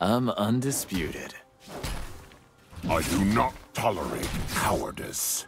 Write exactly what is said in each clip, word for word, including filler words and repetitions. I'm undisputed. I do not tolerate cowardice.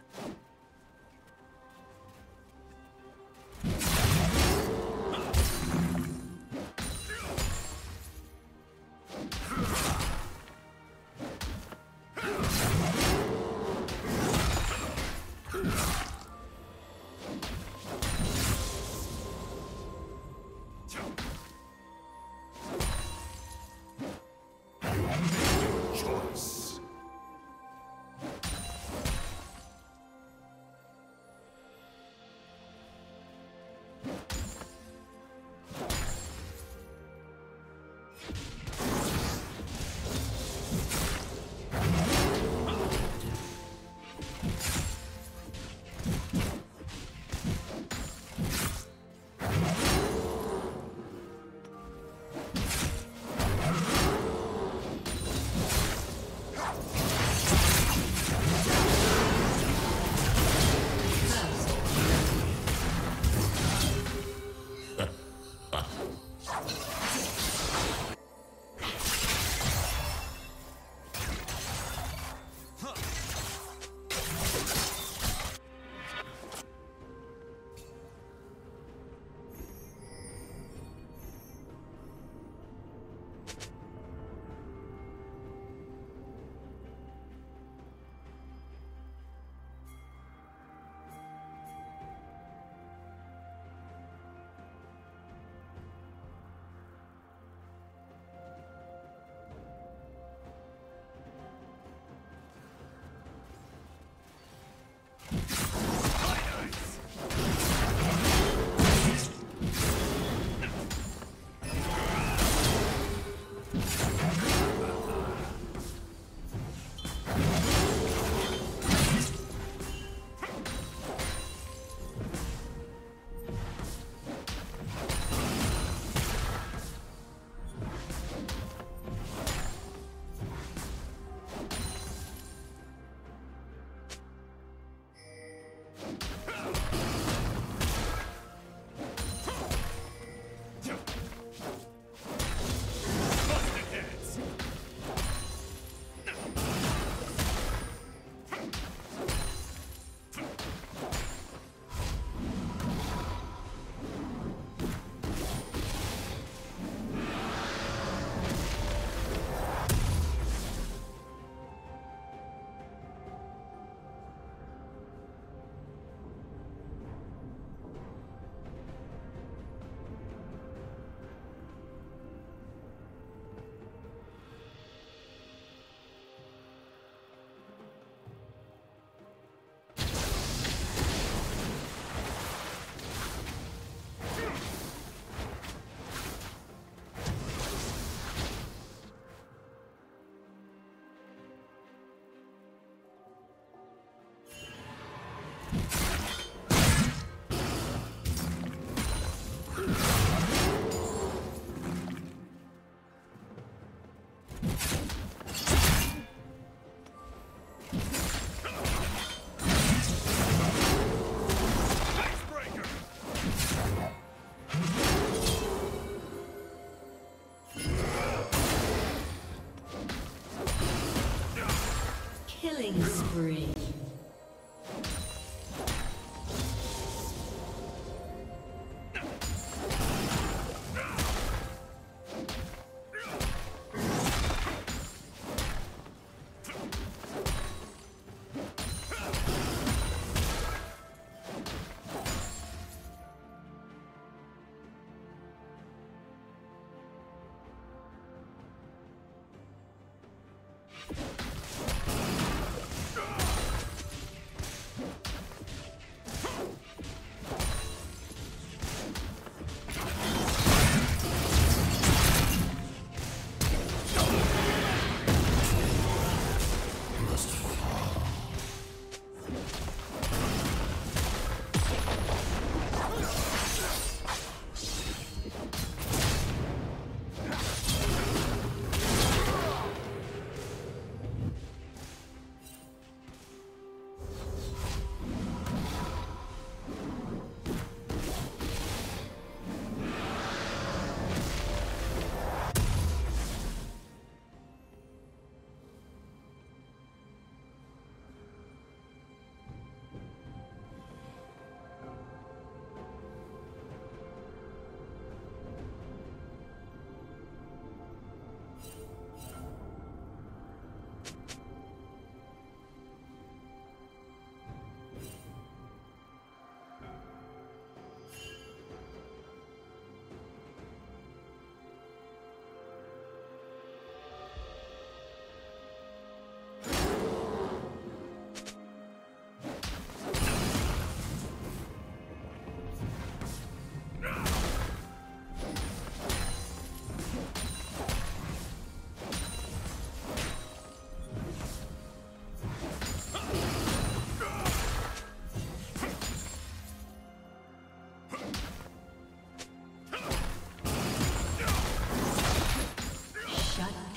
Killing spree.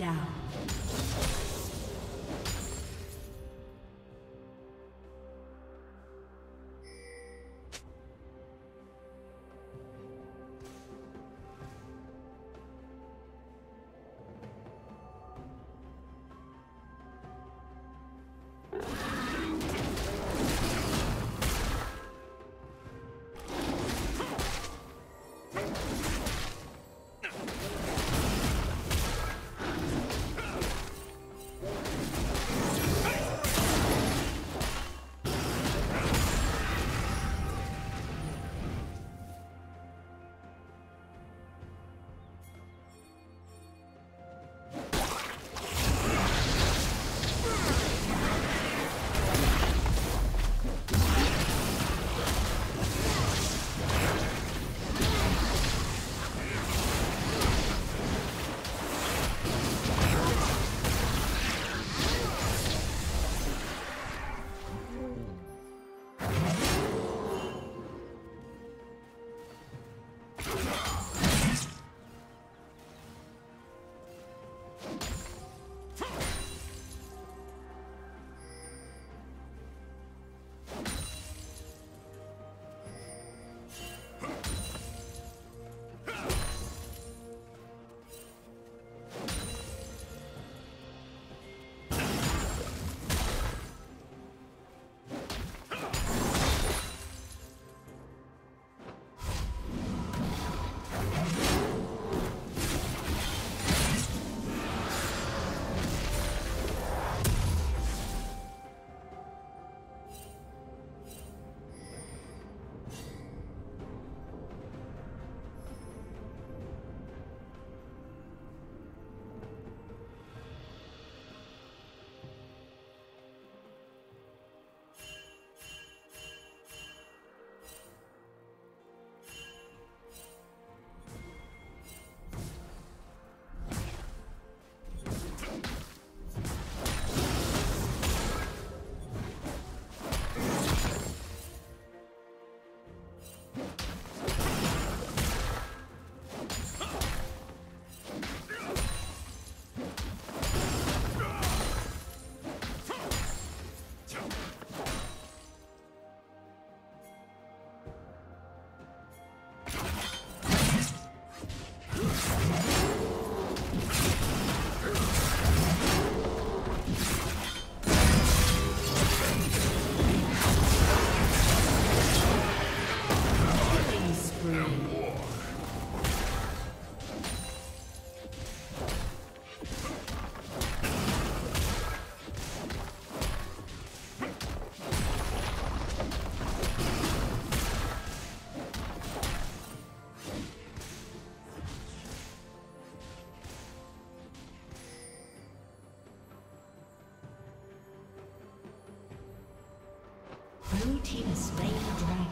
down. Team is slain the dragon.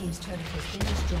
Team's turret has been destroyed.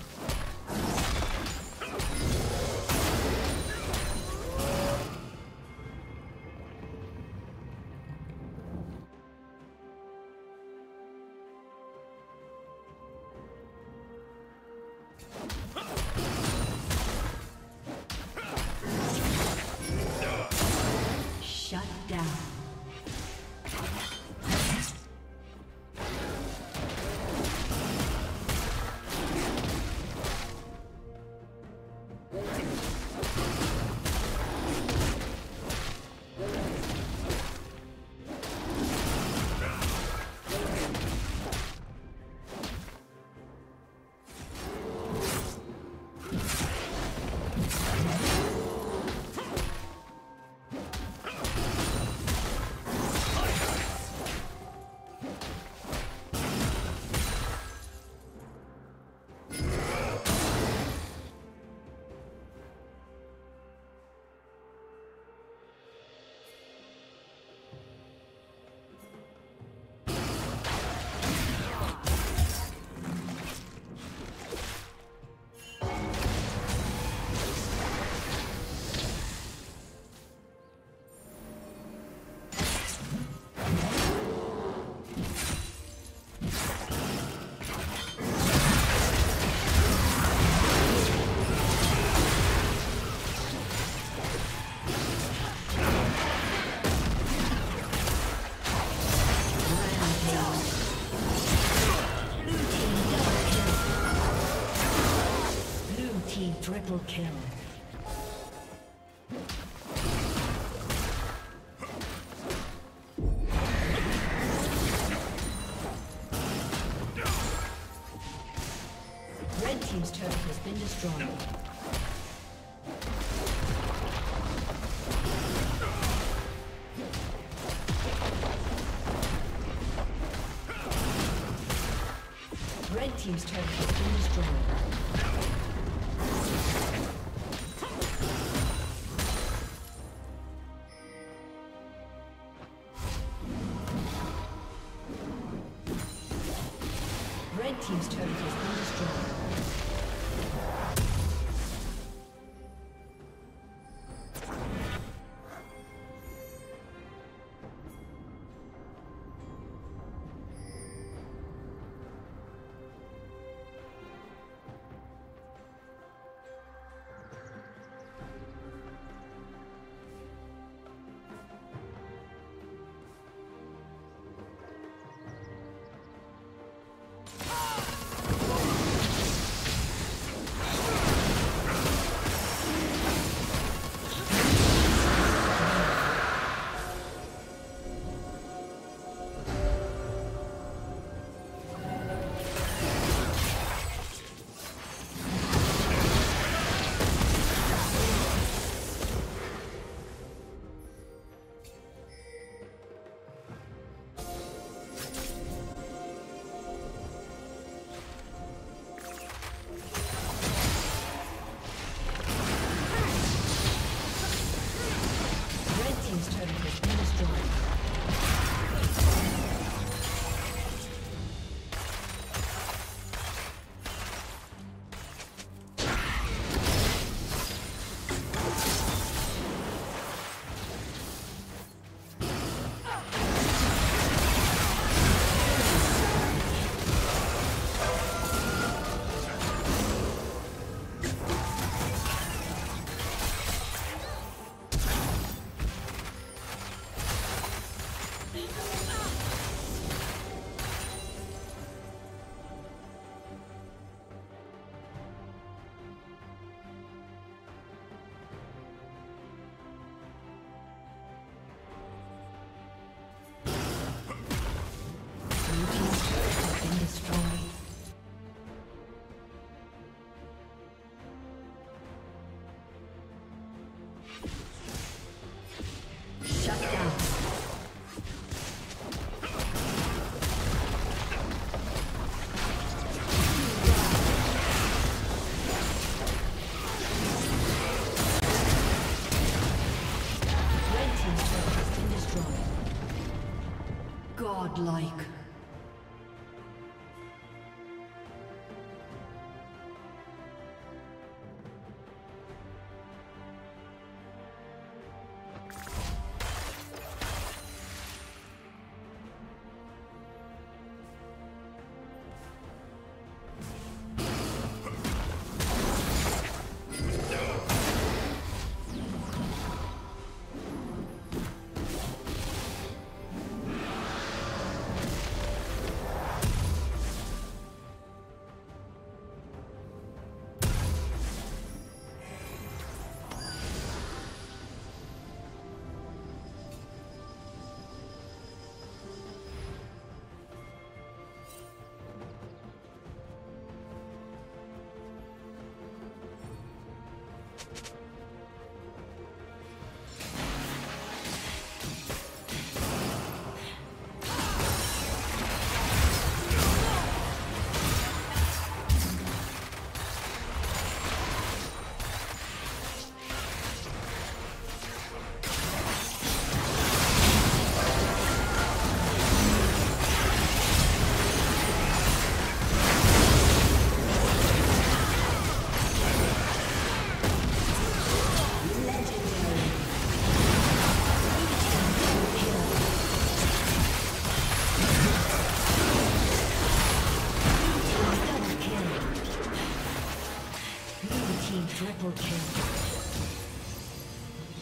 Triple kill. Red team's turret has been destroyed. Red team's turret has been destroyed. Team's turret has been destroyed. Please, team's turret has been destroyed. Godlike.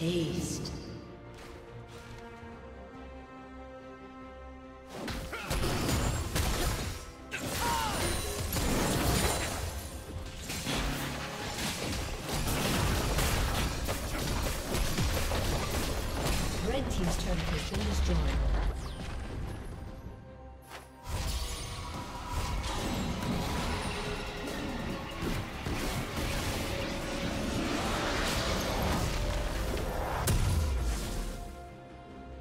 Aced. Red team's turret has been destroyed. Red team's turret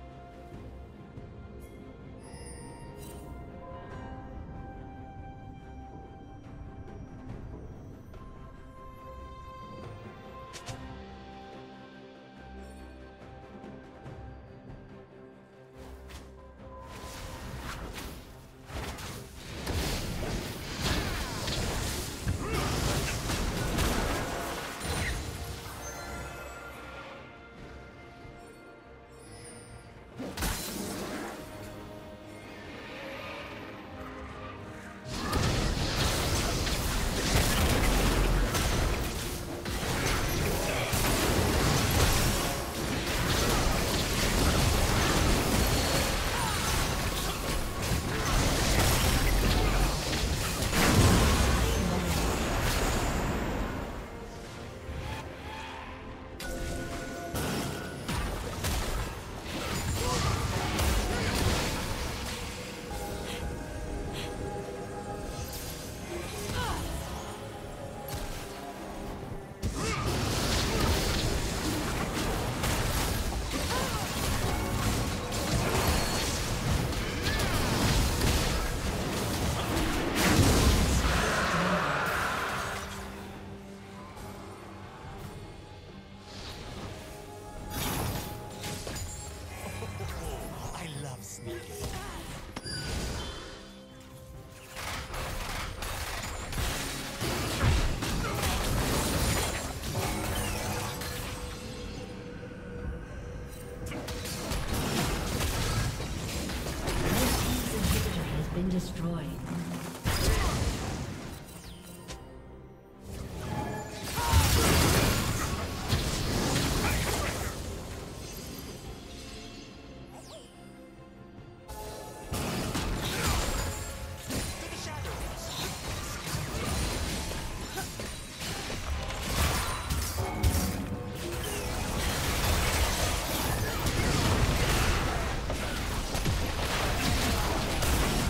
has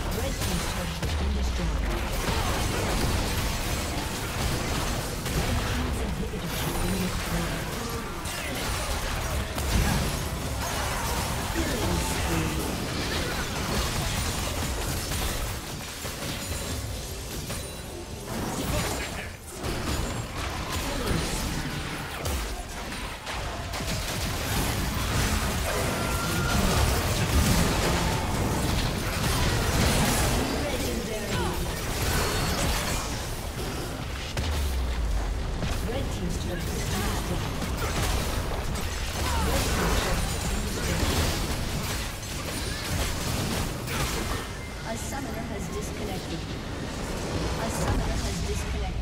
been destroyed. disconnected. A summoner has disconnected.